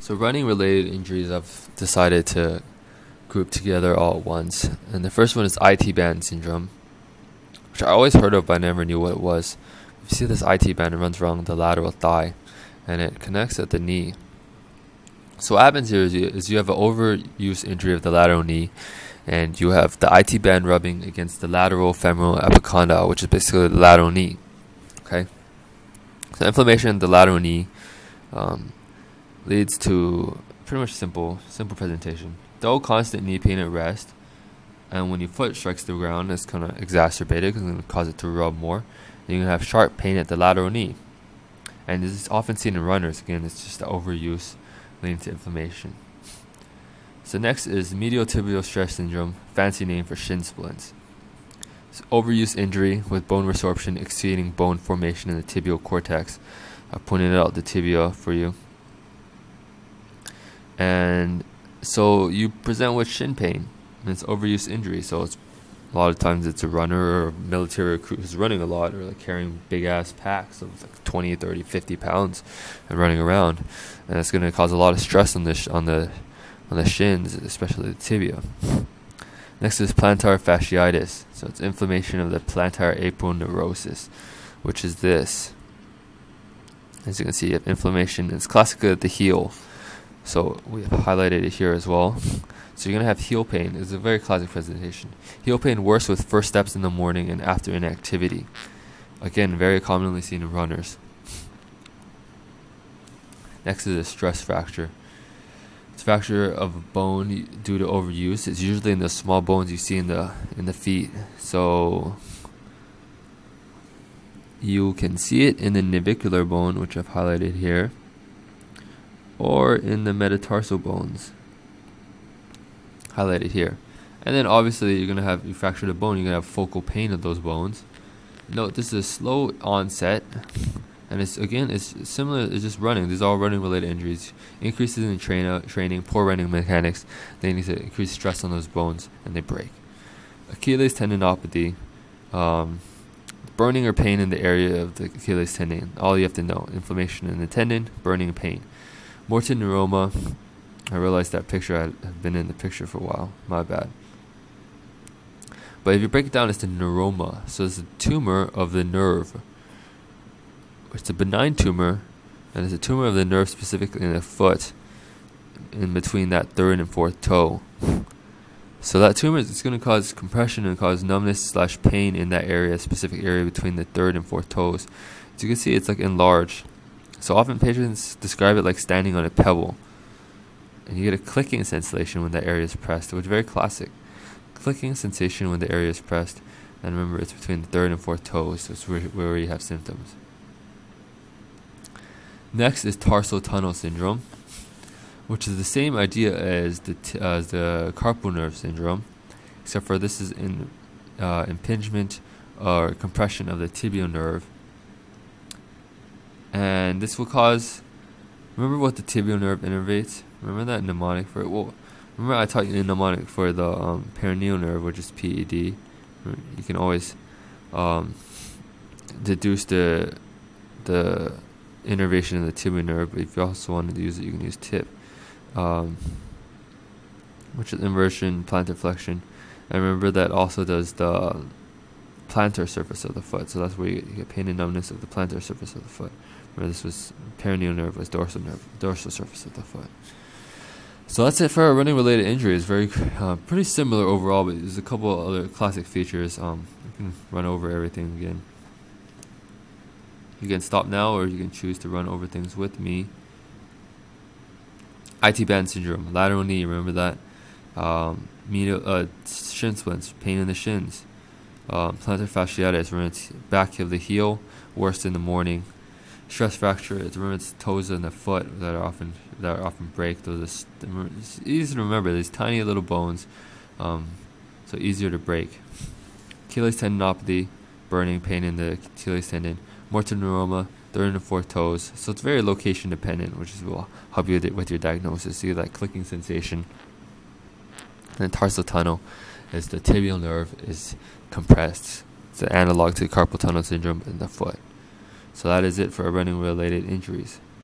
So running related injuries I've decided to group together all at once. And the first one is IT band syndrome, which I always heard of but I never knew what it was. If you see this IT band, it runs around the lateral thigh and it connects at the knee. So what happens here is you have an overuse injury of the lateral knee, and you have the IT band rubbing against the lateral femoral epicondyle, which is basically the lateral knee. Okay, so inflammation in the lateral knee leads to pretty much simple presentation. Dull constant knee pain at rest, and when your foot strikes the ground, it's going to exacerbate it because it's going to cause it to rub more. And you're going to have sharp pain at the lateral knee, and this is often seen in runners. Again, it's just the overuse leading to inflammation. So next is medial tibial stress syndrome, fancy name for shin splints. It's overuse injury with bone resorption exceeding bone formation in the tibial cortex. I pointed out the tibia for you. And so you present with shin pain, and it's overuse injury. So it's a lot of times it's a runner or military recruit who's running a lot, or like carrying big ass packs of like 20, 30, 50 pounds and running around, and it's going to cause a lot of stress on the shins, especially the tibia. Next is plantar fasciitis. So it's inflammation of the plantar aponeurosis, which is this. As you can see, you have inflammation. It's classically at the heel. So we have highlighted it here as well. So you're going to have heel pain. It's a very classic presentation. Heel pain worse with first steps in the morning and after inactivity. Again, very commonly seen in runners. Next is a stress fracture. It's fracture of a bone due to overuse. It's usually in the small bones you see in the feet. So you can see it in the navicular bone, which I've highlighted here, or in the metatarsal bones, highlighted here. And then obviously you're going to have, you fractured a bone, you're going to have focal pain of those bones. Note this is a slow onset, and it's, again, it's similar, it's just running. These are all running related injuries. Increases in training, poor running mechanics, they need to increase stress on those bones and they break. Achilles tendinopathy, burning or pain in the area of the Achilles tendon. All you have to know, inflammation in the tendon, burning and pain. Morton neuroma. I realized that picture had been in the picture for a while. My bad. But if you break it down, it's the neuroma. So it's a tumor of the nerve. It's a benign tumor, and it's a tumor of the nerve specifically in the foot, in between that third and fourth toe. So that tumor is going to cause compression and cause numbness/pain in that area, specific area between the third and fourth toes. As you can see, it's like enlarged. So often patients describe it like standing on a pebble, and you get a clicking sensation when that area is pressed, which is very classic. Clicking sensation when the area is pressed, and remember it's between the third and fourth toes, so it's where you have symptoms. Next is tarsal tunnel syndrome, which is the same idea as the carpal nerve syndrome, except for this is in impingement or compression of the tibial nerve. And this will cause, remember what the tibial nerve innervates? Remember that mnemonic for, well, remember I taught you the mnemonic for the peroneal nerve, which is PED. You can always deduce the innervation of the tibial nerve, but if you also wanted to use it, you can use tip, which is inversion, plantar flexion. And remember that also does the plantar surface of the foot, so that's where you get pain and numbness of the plantar surface of the foot, where this was peroneal nerve was dorsal nerve, dorsal surface of the foot. So that's it for our running related injuries. Very pretty similar overall, but there's a couple other classic features. You can run over everything again. You can stop now, or you can choose to run over things with me. IT band syndrome, lateral knee, remember that. Shin splints, pain in the shins. Plantar fasciitis, remember it's back of the heel, worst in the morning. Stress fracture, remember it's toes and the foot that are often break. Those are, remember, it's easy to remember, these tiny little bones, so easier to break. Achilles tendinopathy, burning pain in the Achilles tendon. Morton neuroma, third and fourth toes. So it's very location dependent, which is will help you with your diagnosis. See that clicking sensation. And then tarsal tunnel is the tibial nerve is compressed. It's an analog to carpal tunnel syndrome in the foot. So that is it for running related injuries.